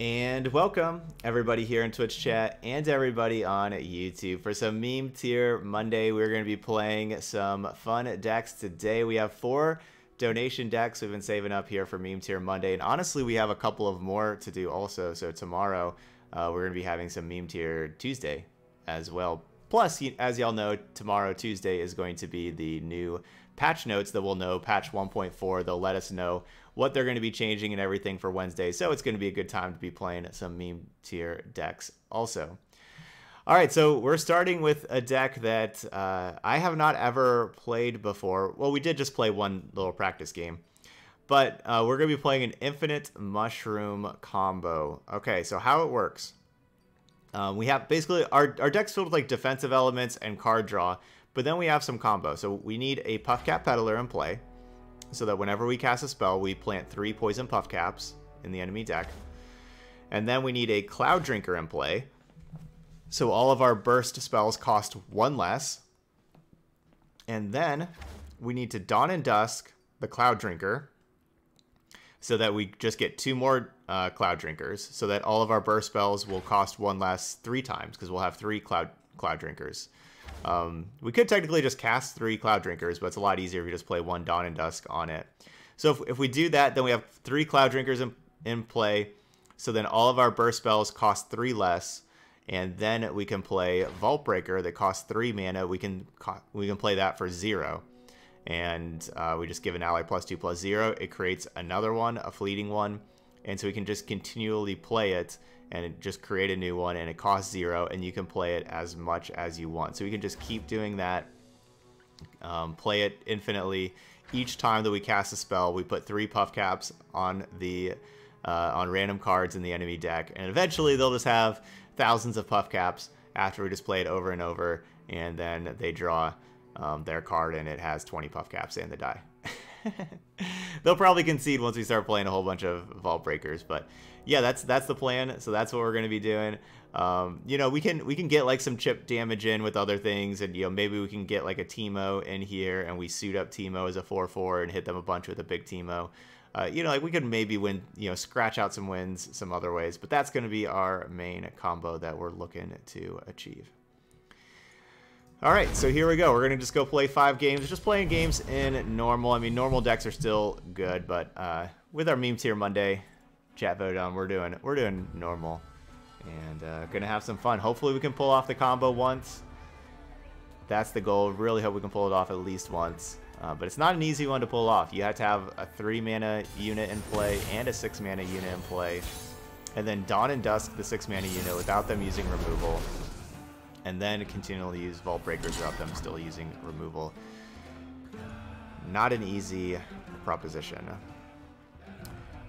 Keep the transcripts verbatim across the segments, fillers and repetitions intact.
And welcome everybody here in Twitch chat and everybody on YouTube for some meme tier Monday. We're going to be playing some fun decks today. We have four donation decks we've been saving up here for meme tier Monday, and honestly we have a couple of more to do also. So tomorrow uh, we're going to be having some meme tier Tuesday as well. Plus, as y'all know, tomorrow Tuesday is going to be the new patch notes that we'll know, patch one point four. They'll let us know what they're going to be changing and everything for Wednesday. So it's going to be a good time to be playing some meme tier decks also. All right, so we're starting with a deck that uh, I have not ever played before. Well, we did just play one little practice game, but uh, we're going to be playing an infinite mushroom combo. Okay, so how it works. Um, we have basically our, our deck's filled with like defensive elements and card draw, but then we have some combo. So we need a Puff Cap Peddler in play, so that whenever we cast a spell, we plant three poison puff caps in the enemy deck. And then we need a Cloud Drinker in play, so all of our burst spells cost one less. And then we need to Dawn and Dusk the Cloud Drinker, so that we just get two more uh, Cloud Drinkers, so that all of our burst spells will cost one less three times, because we'll have three Cloud Cloud Drinkers. Um, we could technically just cast three Cloud Drinkers, but it's a lot easier if you just play one Dawn and Dusk on it. So if, if we do that, then we have three Cloud Drinkers in, in play. So then all of our burst spells cost three less, and then we can play Vault Breaker that costs three mana. We can we can play that for zero, and uh, we just give an ally plus two plus zero. It creates another one, a fleeting one, and so we can just continually play it and just create a new one, and it costs zero, and you can play it as much as you want. So we can just keep doing that, um, play it infinitely. Each time that we cast a spell, we put three puff caps on the uh, on random cards in the enemy deck, and eventually they'll just have thousands of puff caps after we just play it over and over, and then they draw um, their card, and it has twenty puff caps and they die. They'll probably concede once we start playing a whole bunch of Vault Breakers, but yeah, that's that's the plan. So that's what we're going to be doing. Um, you know, we can we can get like some chip damage in with other things, and you know, maybe we can get like a Teemo in here, and we suit up Teemo as a four four and hit them a bunch with a big Teemo. Uh, you know, like we could maybe win, you know, scratch out some wins some other ways, but that's going to be our main combo that we're looking to achieve. All right, so here we go. We're going to just go play five games. Just playing games in normal. I mean, normal decks are still good, but uh, with our meme tier Monday chat vote on, we're doing we're doing normal, and uh, going to have some fun. Hopefully, we can pull off the combo once. That's the goal. Really hope we can pull it off at least once. Uh, but it's not an easy one to pull off. You have to have a three mana unit in play and a six mana unit in play, and then Dawn and Dusk the six mana unit without them using removal, and then continually use Vault Breakers without them still using removal. Not an easy proposition.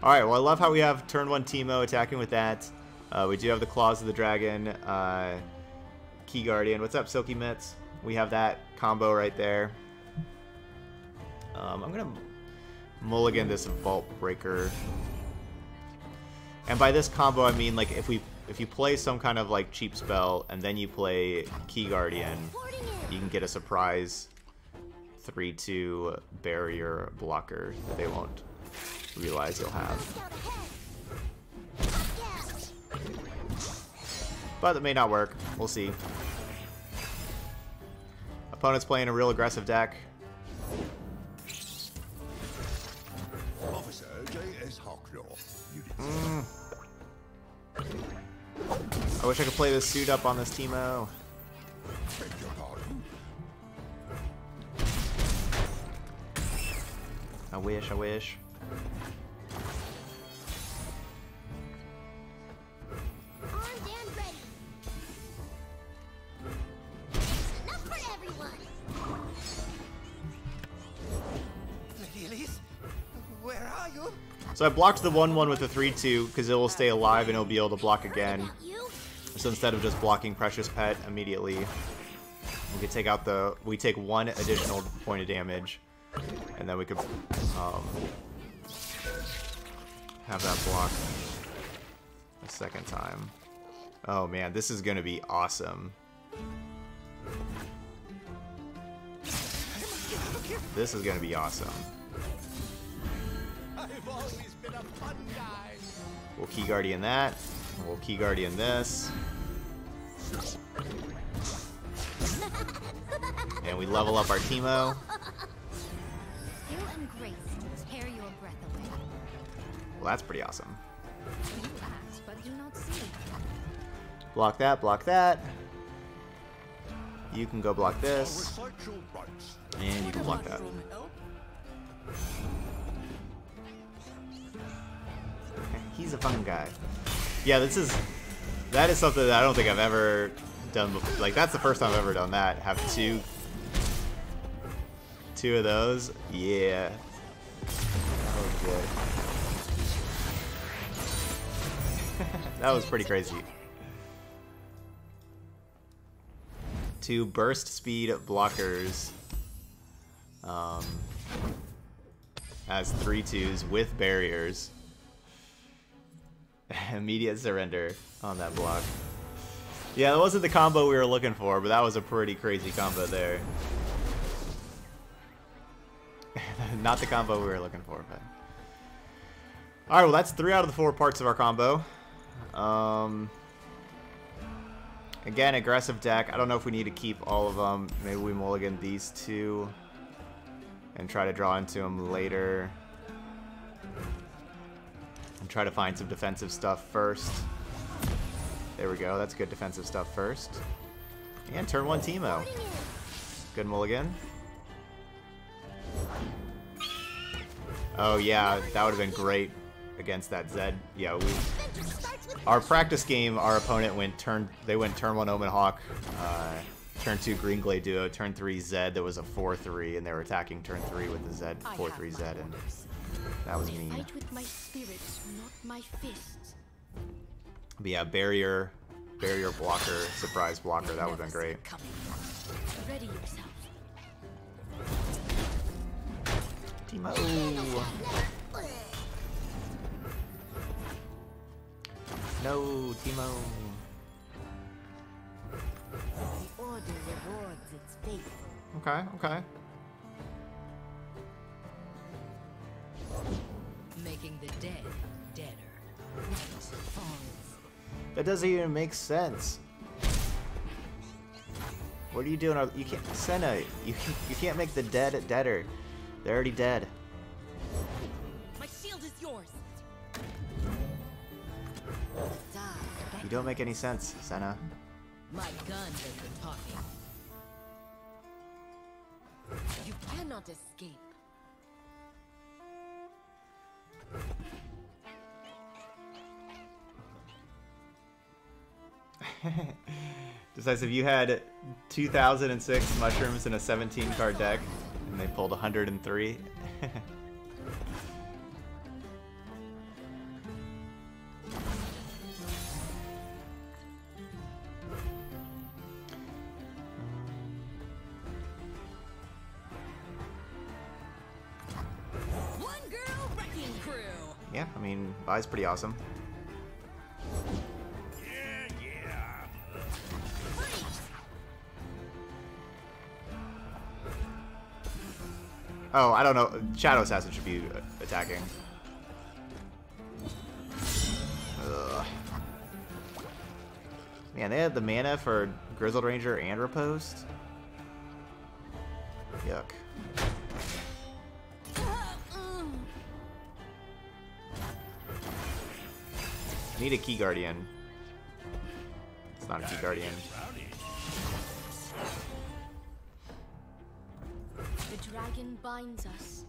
All right, well, I love how we have turn one Teemo attacking with that. Uh, we do have the Claws of the Dragon, uh, Key Guardian. What's up, Silky Mitts? We have that combo right there. Um, I'm going to mulligan this Vault Breaker. And by this combo, I mean, like, if we If you play some kind of like cheap spell and then you play Key Guardian, you can get a surprise three two barrier blocker that they won't realize you'll have. But it may not work. We'll see. Opponent's playing a real aggressive deck. Mm. I wish I could play this suit up on this Teemo. I wish, I wish. Armed and ready. Enough for everyone. Lilies, where are you? So I blocked the one one with the three two because it will stay alive and it'll be able to block again. So instead of just blocking Precious Pet immediately, we could take out the we take one additional point of damage, and then we could um, have that block a second time. Oh man, this is gonna be awesome. This is gonna be awesome. I've always been a fun guy. We'll Key Guardian that. We'll Key Guardian this. And we level up our Teemo. Well, that's pretty awesome. Block that, block that. You can go block this. And you can block that. He's a fun guy. Yeah, this is... That is something that I don't think I've ever done before. Like, that's the first time I've ever done that. Have two... Two of those. Yeah. That was good. That was pretty crazy. Two burst speed blockers. Um... As three twos with barriers. Immediate surrender on that block. Yeah, that wasn't the combo we were looking for, but that was a pretty crazy combo there. Not the combo we were looking for, but... Alright, well that's three out of the four parts of our combo. Um, again, aggressive deck. I don't know if we need to keep all of them. Maybe we mulligan these two and try to draw into them later. And try to find some defensive stuff first. There we go. That's good defensive stuff first. And turn one Teemo. Good mulligan. Oh yeah, that would have been great against that Zed. Yeah, we. Our practice game, our opponent went turn. They went turn one Omenhawk, uh, turn two Green Glade Duo, turn three Zed. There was a four three, and they were attacking turn three with the Zed four three Zed and. That was mean. Fight with my spirits, not my fists. But yeah, barrier, barrier blocker, surprise blocker. That would have been great. Ready yourself. Teemo. No, Teemo. The order rewards its faith. Okay, okay. Making the dead deader. That doesn't even make sense. What are you doing? You can't, Senna. You you can't make the dead deader. They're already dead. My shield is yours. You don't make any sense, Senna. My gun doesn't talk. You cannot escape. Decisive, you had two thousand six mushrooms in a seventeen card deck, and they pulled one hundred three. Yeah, I mean, Vi's pretty awesome. Yeah, yeah. Oh, I don't know. Shadow Assassin should be attacking. Ugh. Man, they had the mana for Grizzled Ranger and Riposte. Yuck. I need a Key Guardian. It's not a Key Guardian. The dragon binds us.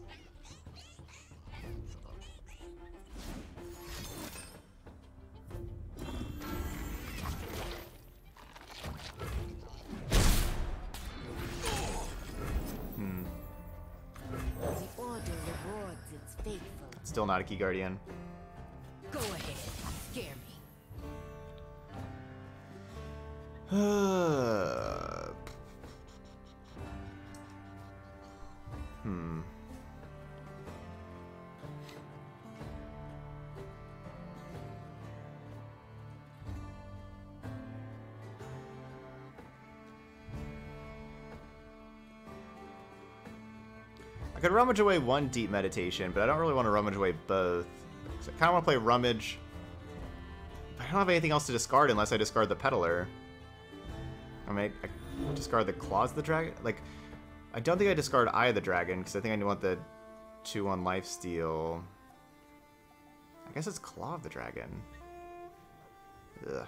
Hmm. The order rewards its faithful. Still not a Key Guardian. Go ahead. Scare me. hmm. I could rummage away one deep meditation, but I don't really want to rummage away both. I kind of want to play Rummage. I don't have anything else to discard unless I discard the Peddler. I mean, I discard the Claws of the Dragon? Like, I don't think I discard Eye of the Dragon, because I think I want the two one lifesteal. I guess it's Claw of the Dragon. Ugh.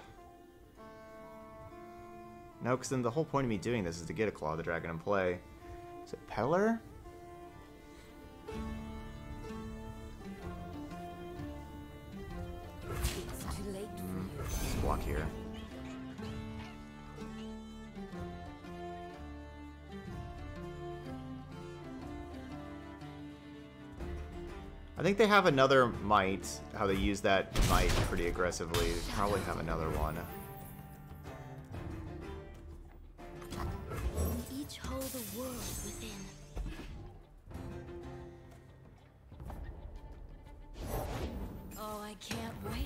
No, because then the whole point of me doing this is to get a Claw of the Dragon in play. Is it Peddler? Block here. I think they have another Might, how they use that Might pretty aggressively. They probably have another one. We each hold a world within. Oh, I can't wait.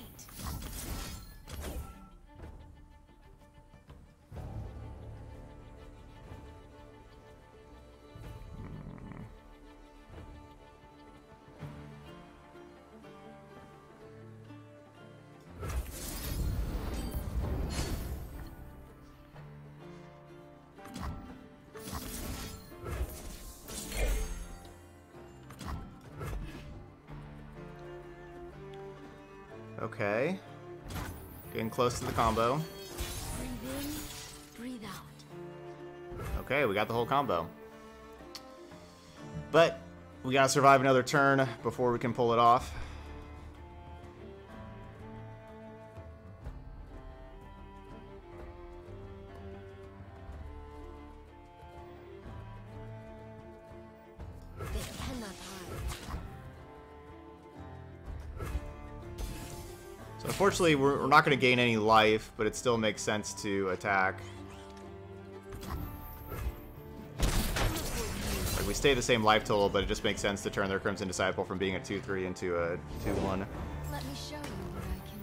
Okay. Getting close to the combo. Breathe in, breathe out. Okay, we got the whole combo. But we gotta survive another turn before we can pull it off. Unfortunately, we're, we're not going to gain any life, but it still makes sense to attack. Like, we stay the same life total, but it just makes sense to turn their Crimson Disciple from being a two three into a two one. Let me show you what I can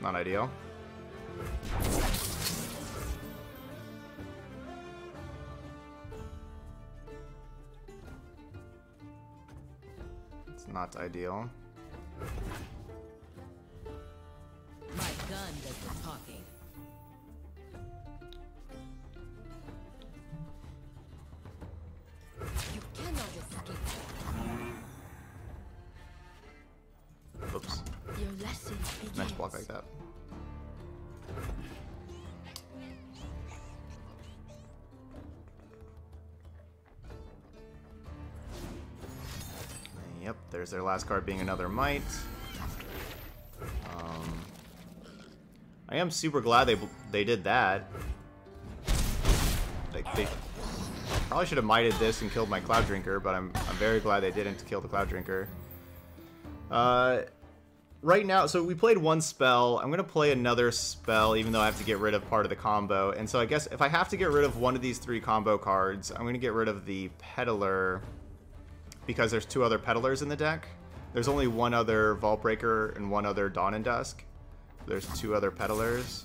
Not ideal. It's not ideal. My gun does the talking. You cannot escape. Oops. Your lesson begins. Nice block like that. Yep, there's their last card being another Might. Um, I am super glad they they did that. They, they probably should have mighted this and killed my Cloud Drinker, but I'm I'm very glad they didn't kill the Cloud Drinker. Uh. Right now, so we played one spell. I'm going to play another spell, even though I have to get rid of part of the combo. And so I guess if I have to get rid of one of these three combo cards, I'm going to get rid of the Peddler because there's two other Peddlers in the deck. There's only one other Vault Breaker and one other Dawn and Dusk. There's two other Peddlers.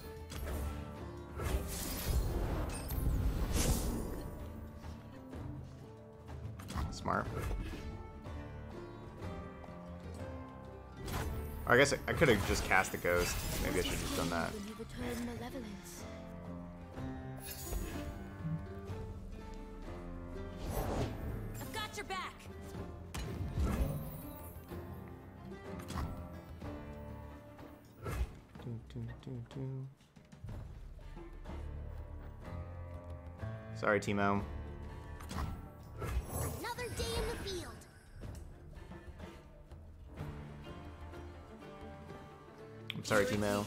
Smart. I guess I could have just cast the Ghost. Maybe I should have just done that. I've got your back. Sorry, Teemo. Another day in the field. I'm sorry, Teemo.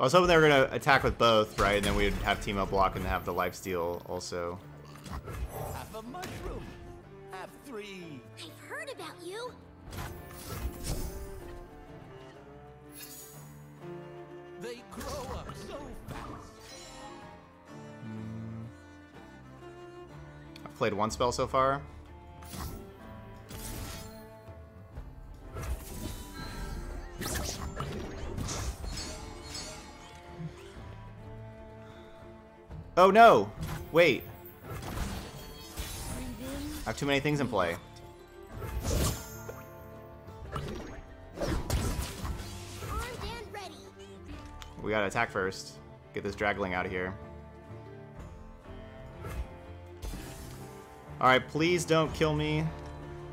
I was hoping they were going to attack with both, right? And then we'd have Teemo block and have the lifesteal also. Half a mushroom. Half three. I've heard about you. They grow up so fast. Played one spell so far. Oh no! Wait. I have too many things in play. We gotta attack first. Get this Draggling out of here. Alright, please don't kill me.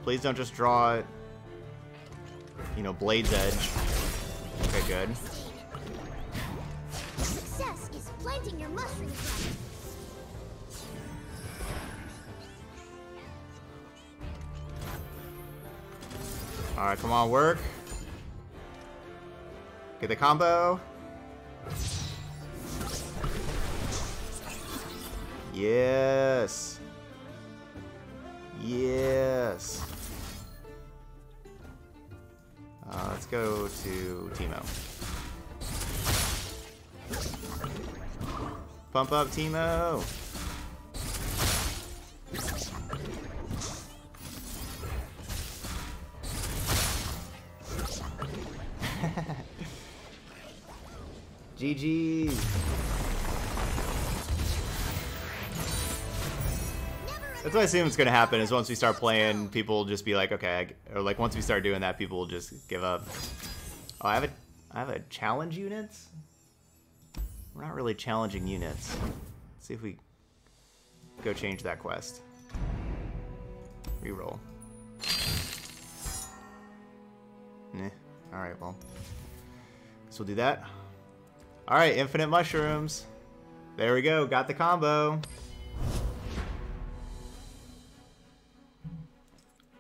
Please don't just draw, you know, Blade's Edge. Okay, good. Success is planting your mushroom plant. Alright, come on, work. Get the combo. Yes. Yes. Uh, let's go to Teemo. Pump up, Teemo. G G. That's what I assume is going to happen, is once we start playing, people will just be like, okay, or like once we start doing that, people will just give up. Oh, I have a, I have a challenge units? We're not really challenging units. Let's see if we go change that quest. Reroll. Nah. Alright, well. So we'll do that. Alright, infinite mushrooms. There we go, got the combo.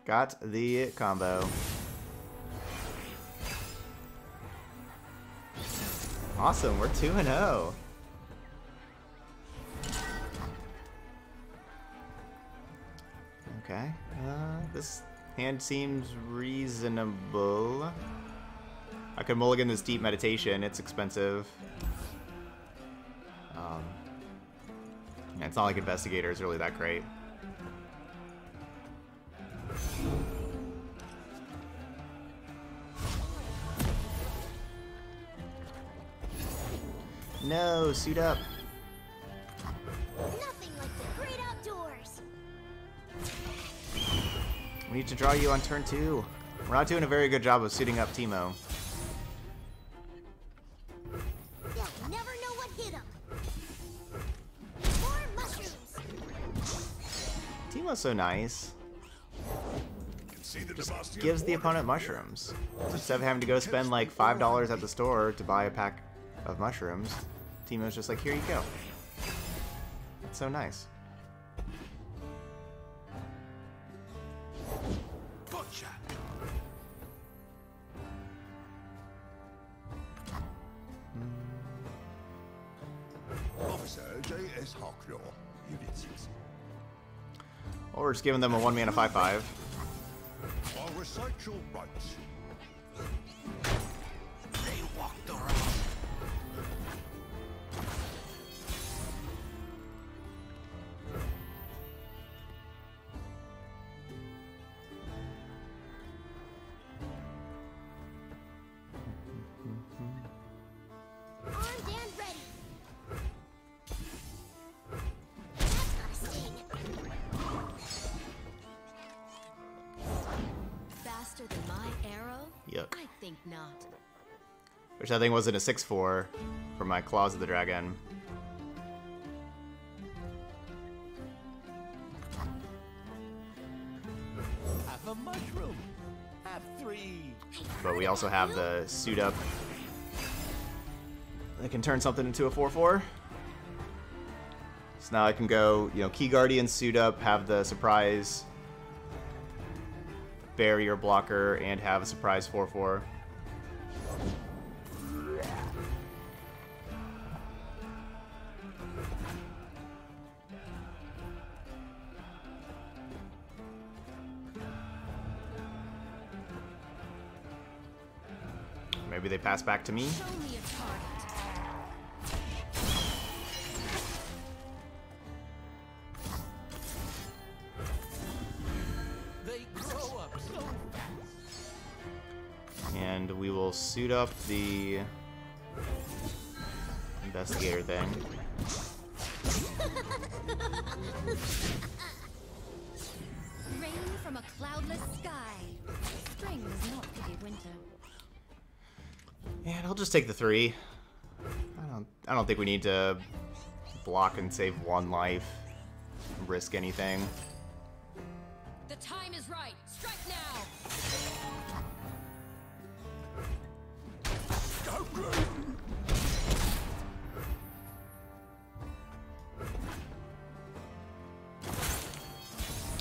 Got the combo. Awesome, we're two and oh. Okay, uh, this hand seems reasonable. I could mulligan this Deep Meditation, it's expensive. Um, yeah, it's not like Investigator is really that great. No, suit up. Nothing like the great outdoors. We need to draw you on turn two. We're not doing a very good job of suiting up Teemo. They'll never know what hit 'em. More mushrooms. Teemo's so nice. Just gives the opponent mushrooms instead of having to go spend like five dollars at the store to buy a pack of mushrooms. Teemo's just like, here you go. It's so nice. Gotcha. Mm. Officer J S Hawklaw, Unit six. Or just giving them a one mana five five. I'll recite your rights. They walked around. Which I think wasn't a six four for my Claws of the Dragon. Have a mushroom. Have three. But we also have the suit up that can turn something into a four four. So now I can go, you know, Key Guardian, suit up, have the surprise barrier blocker, and have a surprise four four. Maybe they pass back to me. will suit up the investigator thing. Rain from a cloudless sky. Spring is not pretty winter. Yeah, I'll just take the three. I don't I don't think we need to block and save one life and risk anything. The time is right. Strike now.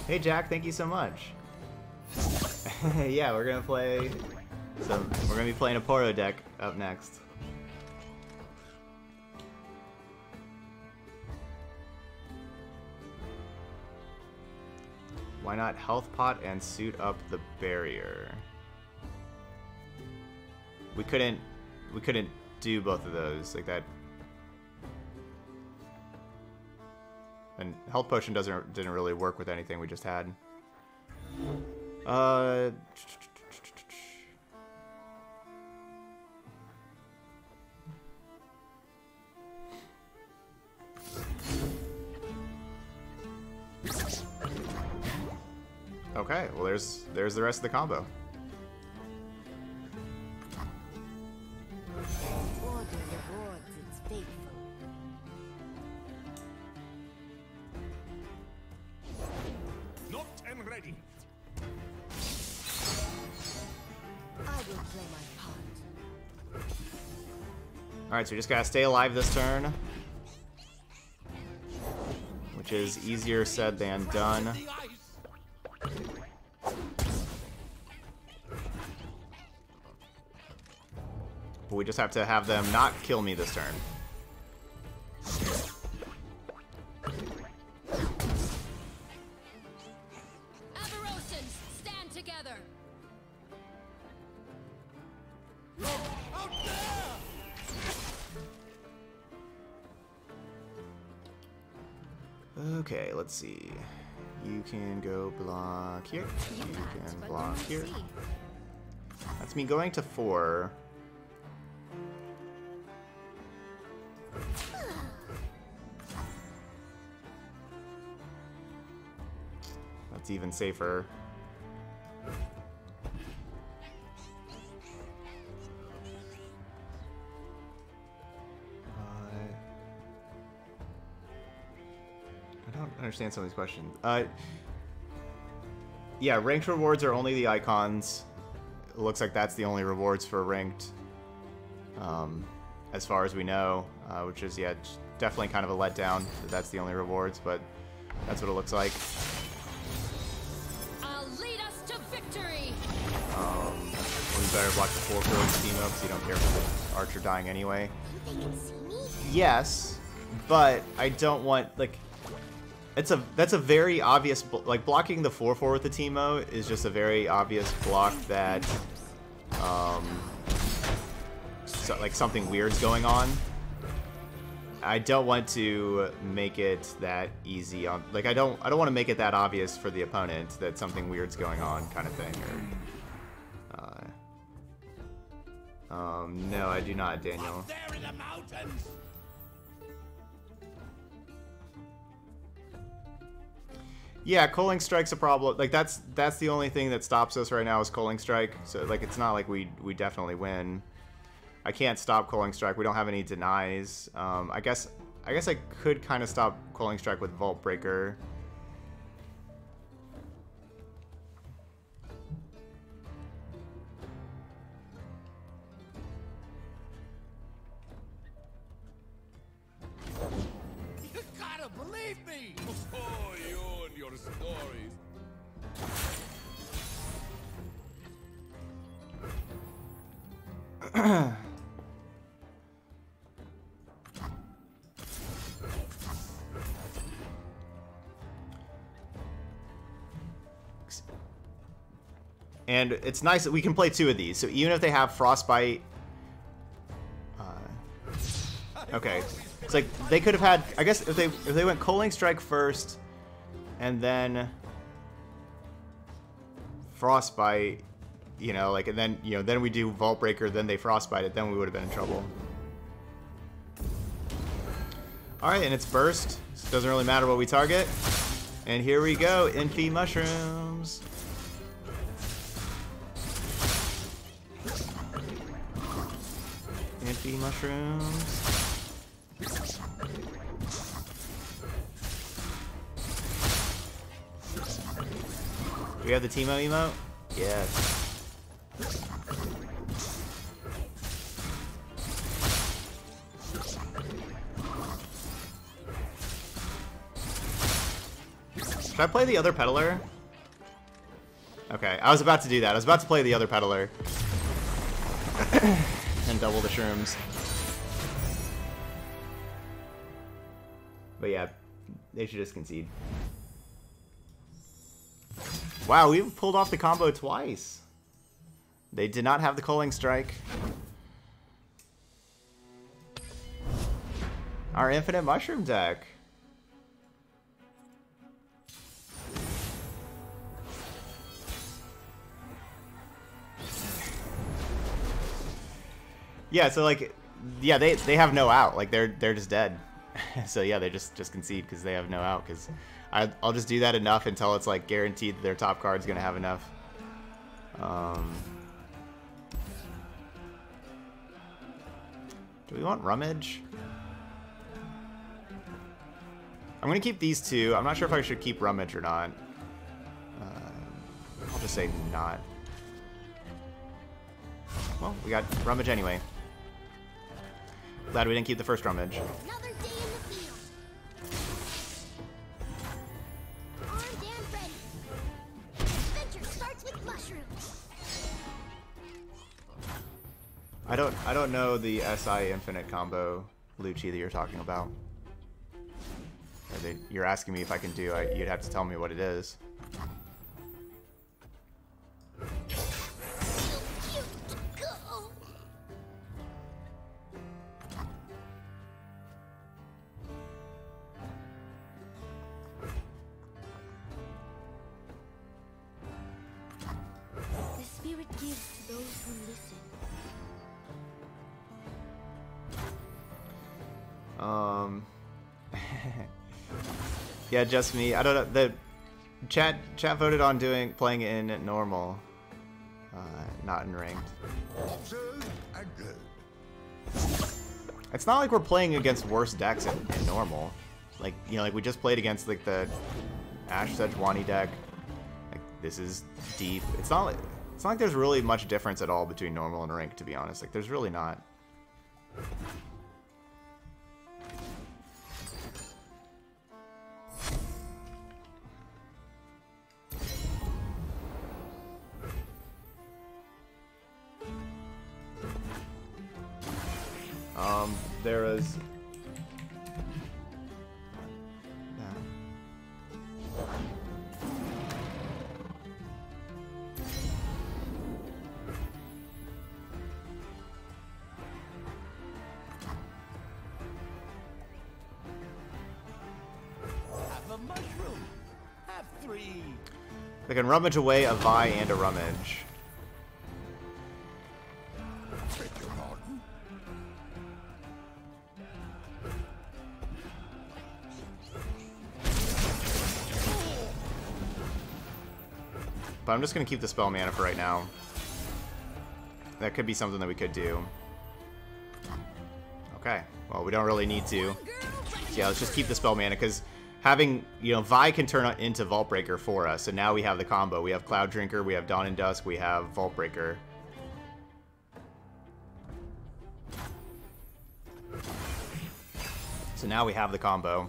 Hey Jack, thank you so much. Yeah, we're gonna play some we're gonna be playing a Poro deck up next. Why not health pot and suit up the barrier? We couldn't we couldn't do both of those like that. And health potion doesn't didn't really work with anything we just had. Uh Okay, well there's there's the rest of the combo. Order rewards its faithful. Locked and ready. I will play my part. Alright, so we just gotta stay alive this turn. Which is easier said than done. But we just have to have them not kill me this turn. Okay, let's see. You can go block here. You can block here. That's me going to four. That's even safer. I don't understand some of these questions. Uh, yeah, ranked rewards are only the icons. It looks like that's the only rewards for ranked, um, as far as we know, uh, which is, yeah, definitely kind of a letdown that that's the only rewards, but that's what it looks like. I'll lead us to victory. Um, we better block the four for Teemo because you don't care for the archer dying anyway. You think it's me? Yes, but I don't want, like... It's a that's a very obvious like blocking the four four with the Teemo is just a very obvious block that um so, like something weird's going on. I don't want to make it that easy on like I don't I don't want to make it that obvious for the opponent that something weird's going on kind of thing. Or, uh, um no, I do not, Daniel. Yeah, Culling Strike's a problem. Like that's that's the only thing that stops us right now is Culling Strike. So like it's not like we we definitely win. I can't stop Culling Strike. We don't have any denies. Um, I guess I guess I could kind of stop Culling Strike with Vault Breaker. You gotta believe me. Oh, you. Stories. And it's nice that we can play two of these, so even if they have Frostbite, uh, okay, it's like they could have had, I guess if they if they went Culling Strike first and then Frostbite, you know, like, and then, you know, then we do Vault Breaker, then they Frostbite it, then we would have been in trouble. Alright, and it's Burst, so it doesn't really matter what we target. And here we go, Infi Mushrooms. Infi Mushrooms. Do we have the Teemo emote? Yes. Should I play the other peddler? Okay, I was about to do that. I was about to play the other peddler. And double the shrooms. But yeah, they should just concede. Wow, we pulled off the combo twice. They did not have the Culling Strike. Our infinite mushroom deck. Yeah, so like, yeah, they they have no out. Like they're they're just dead. So yeah, they just just concede because they have no out. Because I'll just do that enough until it's like guaranteed that their top card's gonna have enough. Um, do we want Rummage? I'm gonna keep these two. I'm not sure if I should keep Rummage or not. Uh, I'll just say not. Well, we got Rummage anyway. Glad we didn't keep the first Rummage. Another day in the field. Armed and ready. Adventure starts with mushrooms. I don't I don't know the S I infinite combo, Lucci, that you're talking about. Or that you're asking me if I can do. I, you'd have to tell me what it is. Yeah, just me. I don't know. The chat chat voted on doing playing in normal, uh, not in ranked. It's not like we're playing against worse decks in, in normal. Like, you know, like we just played against like the Ash Sejuani deck. Like this is deep. It's not like it's not like there's really much difference at all between normal and ranked, to be honest. Like there's really not. Um, there is... No. Have a mushroom. Have three. They can rummage away a Vi and a rummage. I'm just going to keep the spell mana for right now. That could be something that we could do. Okay. Well, we don't really need to. So yeah, let's just keep the spell mana, because having, you know, Vi can turn into Vault Breaker for us. So now we have the combo. We have Cloud Drinker, we have Dawn and Dusk, we have Vault Breaker. So now we have the combo.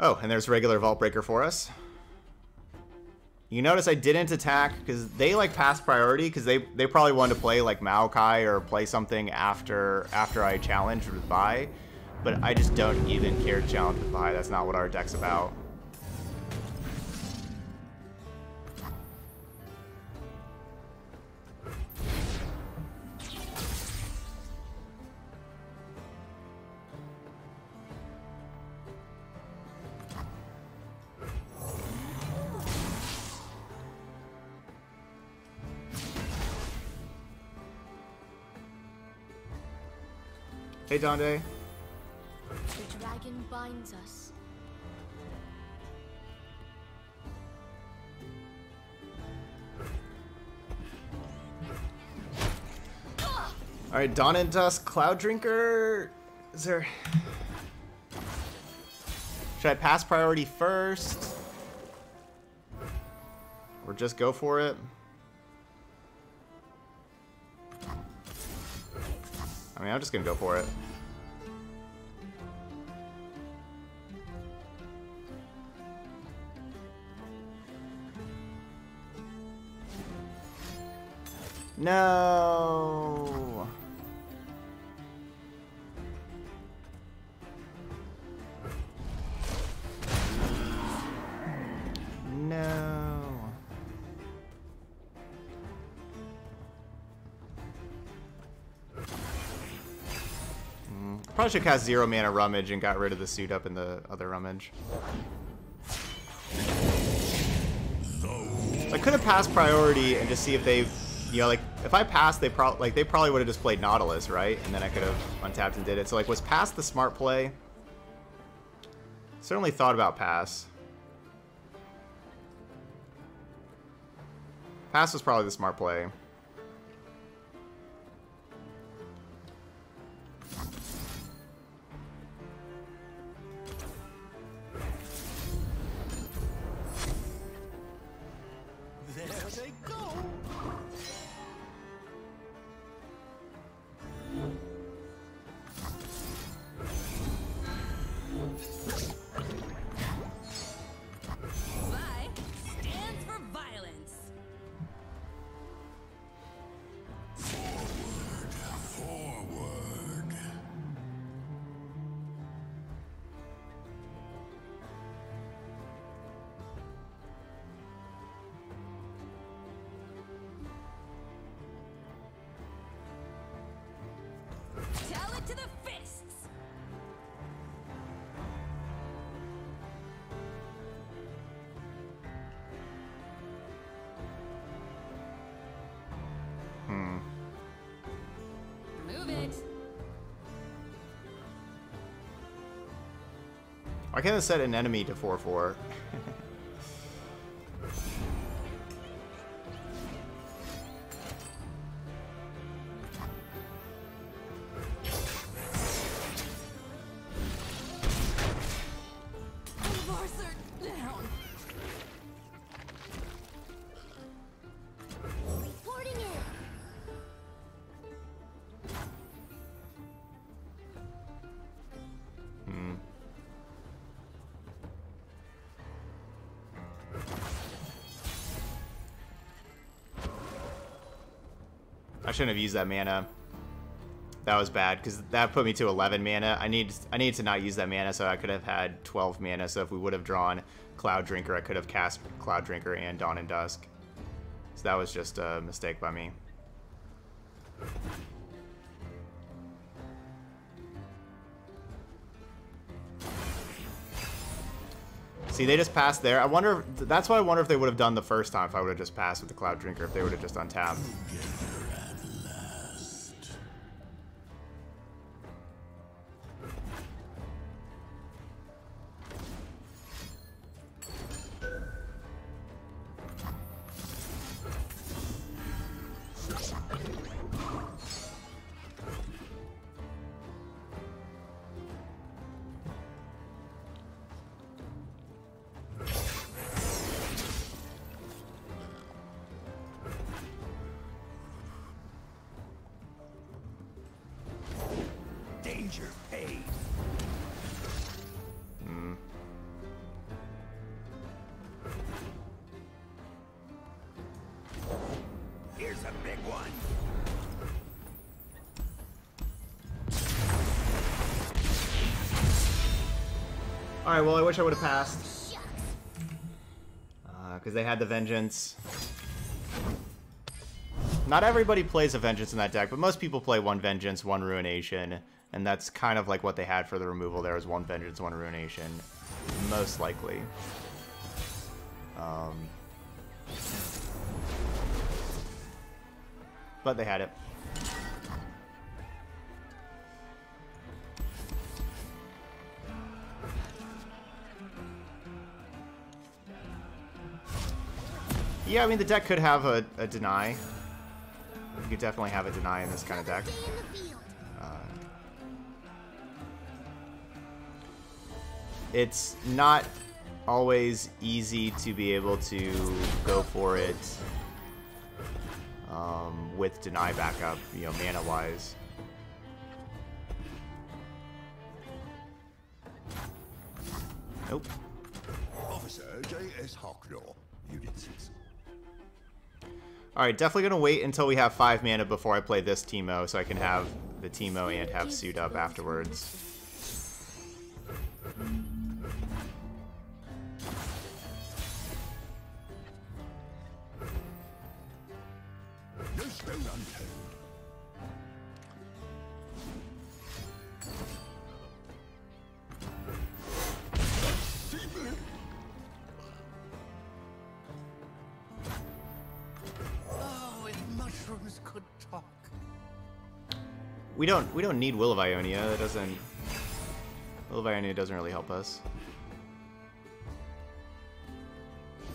Oh, and there's regular Vault Breaker for us. You notice I didn't attack because they like passed priority because they they probably wanted to play like Maokai or play something after after I challenged with Vi, but I just don't even care to challenge with Vi. That's not what our deck's about. Hey, Dande. The dragon binds us. All right, Dawn and Dusk, Cloud Drinker. Is there? Should I pass priority first, or just go for it? I mean, I'm just gonna go for it. No. No. Mm. Probably should cast zero mana Rummage and got rid of the Suit Up in the other Rummage. So I could have passed priority and just see if they've, you know, like if I passed, they probably like they probably would have just played Nautilus, right? And then I could have untapped and did it. So like, was pass the smart play? Certainly thought about pass. Pass was probably the smart play. I could have set an enemy to four four. Shouldn't have used that mana. That was bad because that put me to eleven mana. I need I need to not use that mana, so I could have had twelve mana. So if we would have drawn Cloud Drinker, I could have cast Cloud Drinker and Dawn and Dusk. So that was just a mistake by me. See, they just passed there. I wonder. If, that's why I wonder if they would have done the first time. If I would have just passed with the Cloud Drinker, if they would have just untapped. All right, well, I wish I would have passed because uh, they had the Vengeance. Not everybody plays a Vengeance in that deck, but most people play one Vengeance, one Ruination, and that's kind of like what they had for the removal. There was one Vengeance, one Ruination, most likely. Um, but they had it. Yeah, I mean, the deck could have a, a deny. You could definitely have a deny in this kind of deck. Uh, it's not always easy to be able to go for it um, with deny backup, you know, mana-wise. Nope. Officer J S Hawklaw, Unit six. Alright, definitely gonna wait until we have five mana before I play this Teemo, so I can have the Teemo and have Suit Up afterwards. No stone unturned. We don't we don't need Will of Ionia. It doesn't Will of Ionia doesn't really help us.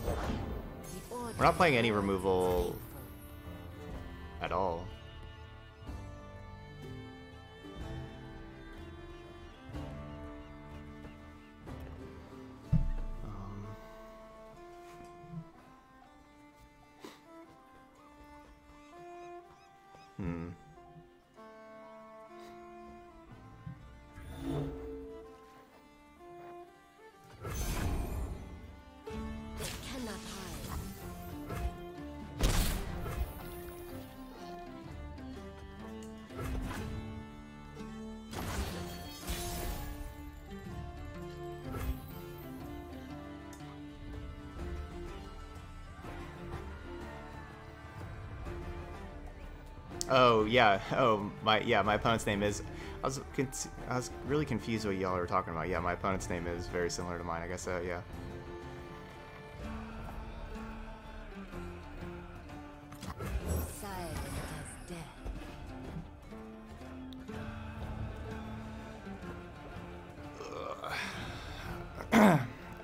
We're not playing any removal at all. Oh yeah, oh my yeah, my opponent's name is. I was con I was really confused what y'all were talking about. Yeah, my opponent's name is very similar to mine. I guess so. Yeah.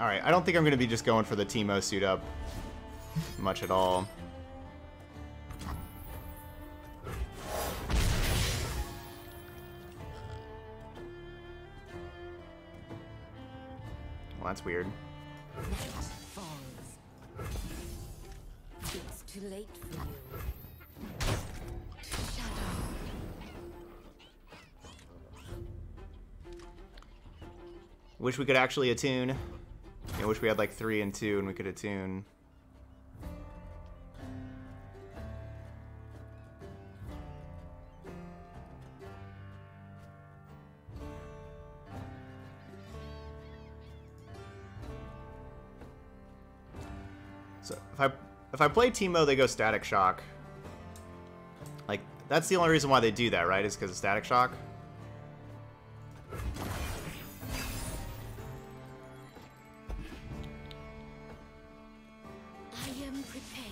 All right, I don't think I'm gonna be just going for the Teemo Suit Up much at all. That's weird. It's too late for you. Wish we could actually attune. I wish we had like three and two and we could attune. If I, if I play Teemo, they go Static Shock. Like, that's the only reason why they do that, right? Is because of Static Shock? I am prepared.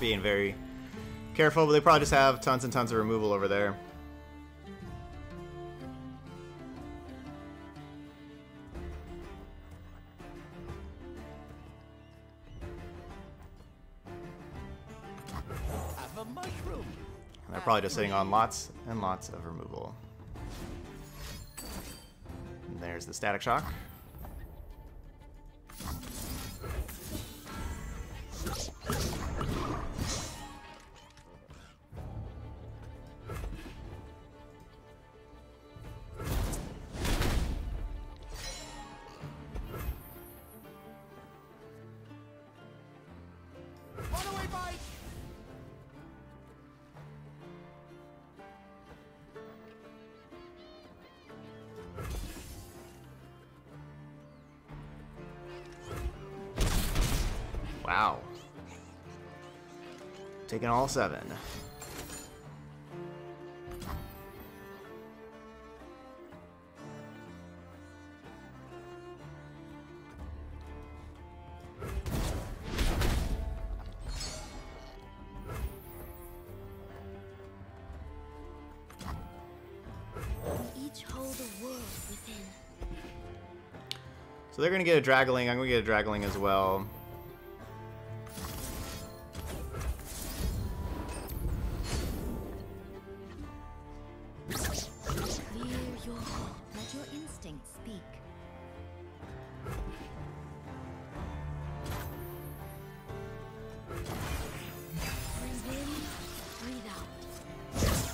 Being very careful, but they probably just have tons and tons of removal over there. Have a mushroom. And they're probably just sitting on lots and lots of removal. And there's the Static Shock. Wow. Taking all seven. So they're going to get a Dragling. I'm going to get a Dragling as well. Clear your head. Let your instincts speak. Breathe in, breathe out.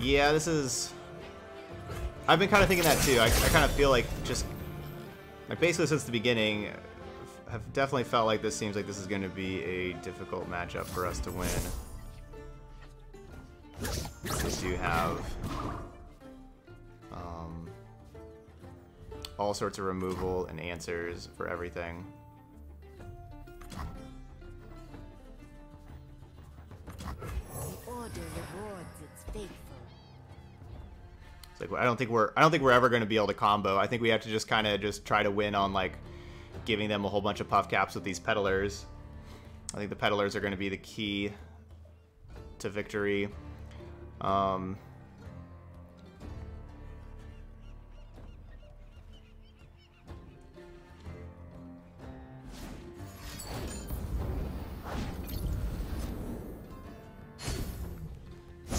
Yeah, this is... I've been kind of thinking that too. I, I kind of feel like just... Like basically since the beginning, I've definitely felt like this seems like this is going to be a difficult matchup for us to win. We do have... Um, all sorts of removal and answers for everything. The order rewards its faithful. It's like I don't think we're I don't think we're ever going to be able to combo. I think we have to just kind of just try to win on like giving them a whole bunch of puff caps with these peddlers. I think the peddlers are going to be the key to victory. Um,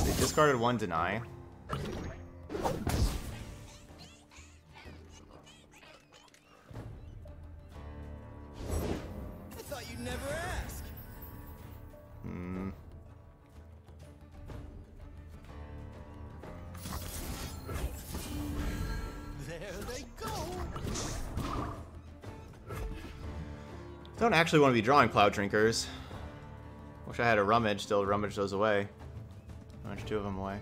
they discarded one deny. I don't actually want to be drawing Cloud Drinkers. Wish I had a Rummage, still rummage those away. Rummage two of them away.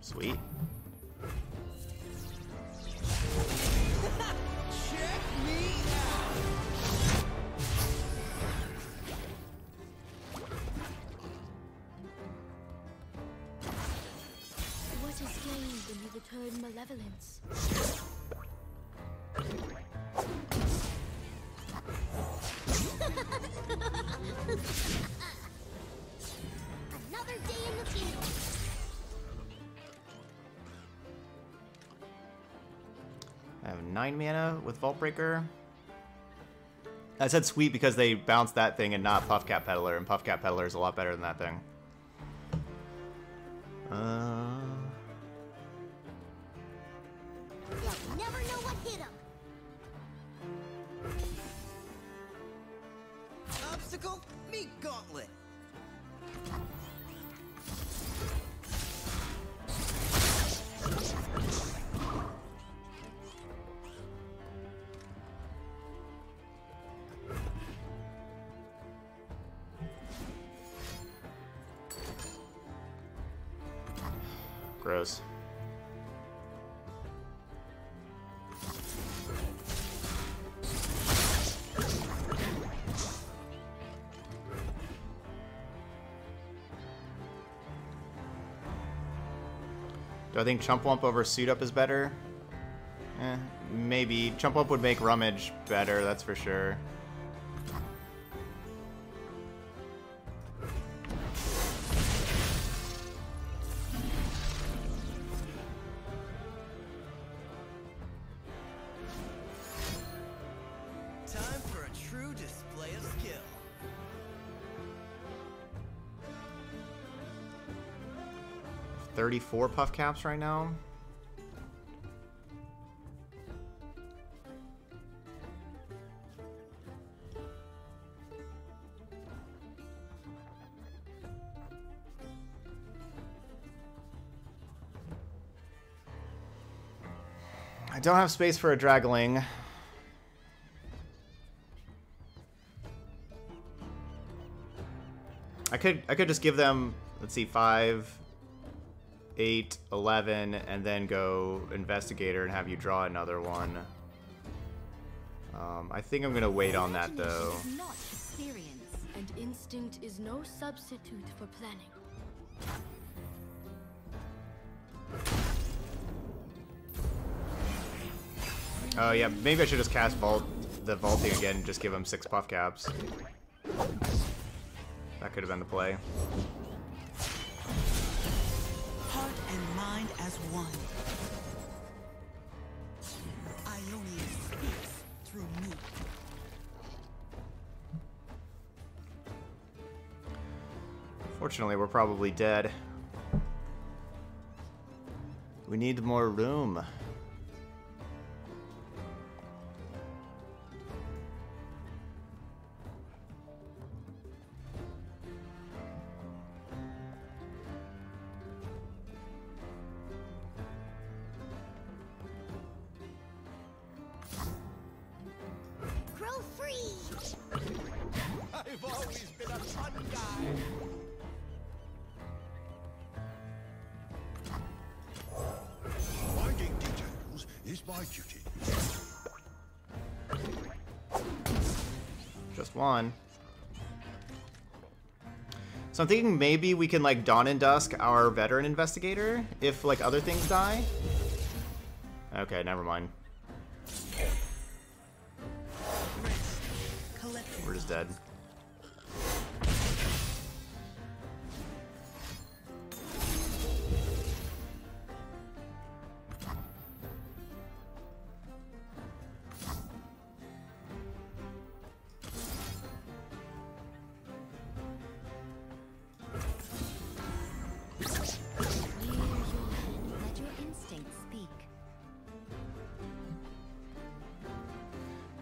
Sweet. Check me out. What is gained when you return malevolence? Another day in the field. I have nine mana with Vault Breaker. I said sweet because they bounced that thing and not Puff Cap Peddler, and Puff Cap Peddler is a lot better than that thing. Uh. You'll never know what hit him. Obstacle, meet gauntlet. Gross. Do I think Chump Wump over Suit Up is better? Eh, maybe. Chump Wump would make Rummage better, that's for sure. Time for a true display of skill. thirty-four puff caps right now. I don't have space for a Dragling. I could I could just give them, let's see, five, eight, eleven, and then go Investigator and have you draw another one. Um, I think I'm gonna wait on that though. Not experience, and instinct is no substitute for planning. Oh yeah, maybe I should just cast Vault, the Vaulting again, and just give him six Puff Caps. That could have been the play. Heart and mind as one. Ionia speaks through me. Fortunately, we're probably dead. We need more room. So I'm thinking maybe we can like Dawn and Dusk our Veteran Investigator if like other things die. Okay, never mind. We're just dead.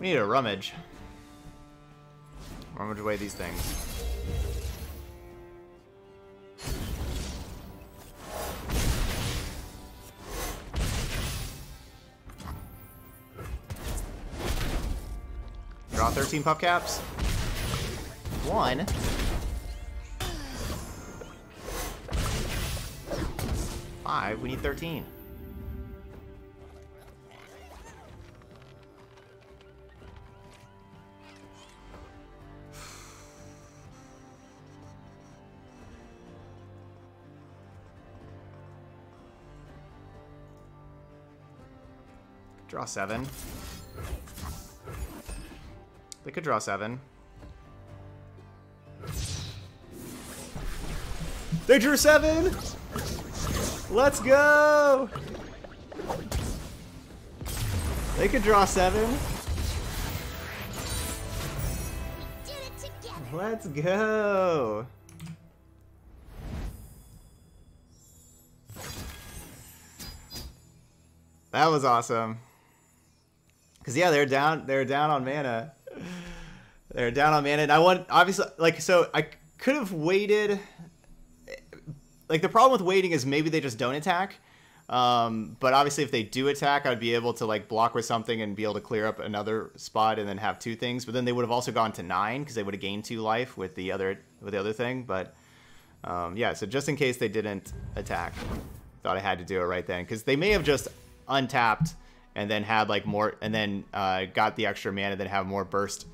We need a rummage. Rummage away these things. Draw thirteen Puff Caps. One. Five, we need thirteen. Draw seven. They could draw seven. They drew seven! Let's go! They could draw seven. We did it together. Let's go! That was awesome. Cause yeah, they're down. They're down on mana. They're down on mana. And I want obviously like so. I could have waited. Like the problem with waiting is maybe they just don't attack. Um, but obviously, if they do attack, I'd be able to like block with something and be able to clear up another spot and then have two things. But then they would have also gone to nine because they would have gained two life with the other with the other thing. But um, yeah, so just in case they didn't attack, thought I had to do it right then because they may have just untapped. And then had like more, and then uh, got the extra mana, then have more burst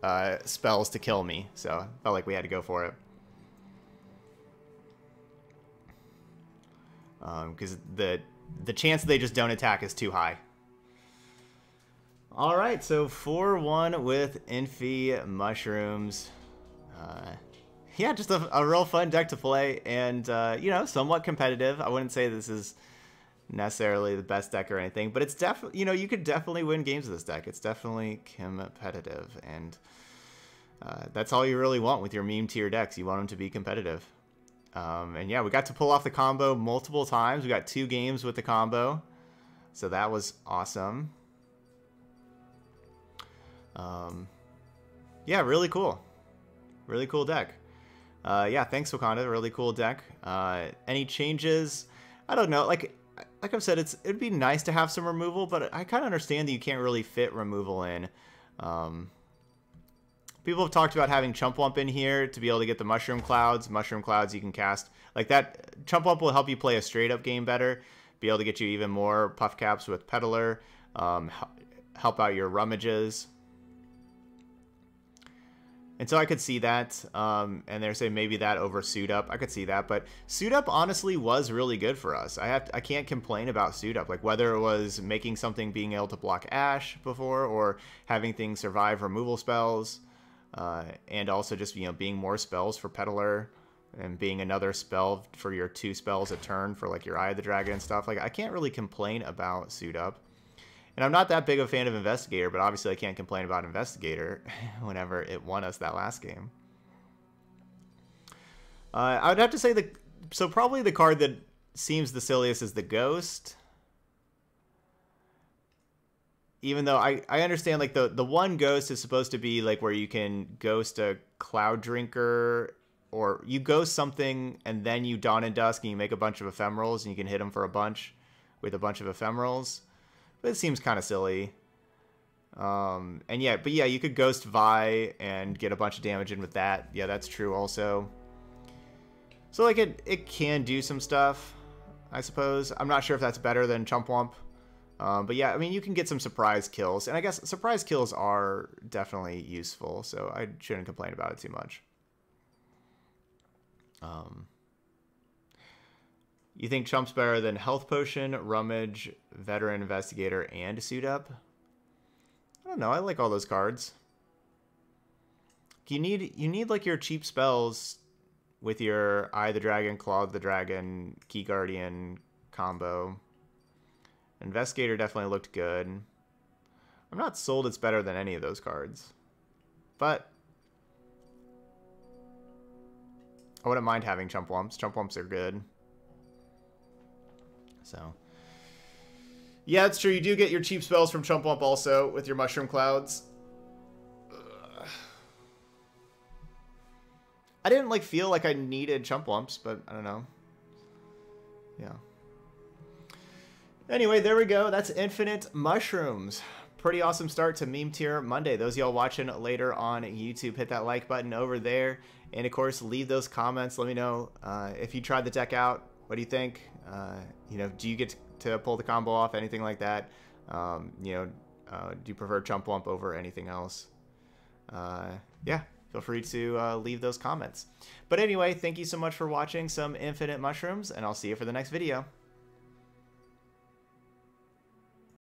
uh, spells to kill me. So I felt like we had to go for it. Because um, the the chance that they just don't attack is too high. All right, so four one with Infi Mushrooms. Uh, yeah, just a, a real fun deck to play, and uh, you know, somewhat competitive. I wouldn't say this is necessarily the best deck or anything, but it's definitely, you know, you could definitely win games with this deck. It's definitely competitive, and uh, that's all you really want with your meme tier decks. You want them to be competitive. Um, and yeah, we got to pull off the combo multiple times. We got two games with the combo, so that was awesome. Um, yeah, really cool. Really cool deck. Uh, yeah, thanks, Wakanda. Really cool deck. Uh, any changes? I don't know, like... Like I've said, it's it'd be nice to have some removal, but I kind of understand that you can't really fit removal in. Um, people have talked about having Chump Wump in here to be able to get the Mushroom Clouds. Mushroom Clouds you can cast. Like that, Chump Wump will help you play a straight-up game better, be able to get you even more Puff Caps with Peddler, um, help out your Rummages. And so I could see that, um, and they're saying maybe that over Suit Up. I could see that, but Suit Up honestly was really good for us. I have to, I can't complain about Suit Up, like whether it was making something being able to block Ash before or having things survive removal spells, uh, and also just, you know, being more spells for Peddler and being another spell for your two spells a turn for like your Eye of the Dragon and stuff. Like I can't really complain about Suit Up. And I'm not that big of a fan of Investigator, but obviously I can't complain about Investigator whenever it won us that last game. Uh, I would have to say that... So probably the card that seems the silliest is the Ghost. Even though I, I understand, like, the, the one Ghost is supposed to be, like, where you can Ghost a Cloud Drinker, or you Ghost something, and then you Dawn and Dusk, and you make a bunch of Ephemerals, and you can hit them for a bunch with a bunch of Ephemerals. But it seems kind of silly. Um, and yeah, but yeah, you could Ghost Vi and get a bunch of damage in with that. Yeah, that's true also. So like it, it can do some stuff, I suppose. I'm not sure if that's better than Chump Wump. Um, but yeah, I mean, you can get some surprise kills. And I guess surprise kills are definitely useful, so I shouldn't complain about it too much. Um... You think Chump's better than Health Potion, Rummage, Veteran Investigator, and Suit Up? I don't know. I like all those cards. You need, you need like, your cheap spells with your Eye of the Dragon, Claw of the Dragon, Key Guardian combo. Investigator definitely looked good. I'm not sold it's better than any of those cards. But I wouldn't mind having Chump Wumps. Chump Wumps are good. So, yeah, it's true. You do get your cheap spells from Chump Wump also with your Mushroom Clouds. Ugh. I didn't, like, feel like I needed Chump Wumps, but I don't know. Yeah. Anyway, there we go. That's Infinite Mushrooms. Pretty awesome start to Meme Tier Monday. Those of y'all watching later on YouTube, hit that like button over there. And, of course, leave those comments. Let me know uh, if you tried the deck out. What do you think? Uh, you know, do you get to pull the combo off? Anything like that? Um, you know, uh, do you prefer Chump Wump over anything else? Uh, yeah, feel free to uh, leave those comments. But anyway, thank you so much for watching some Infinite Mushrooms, and I'll see you for the next video.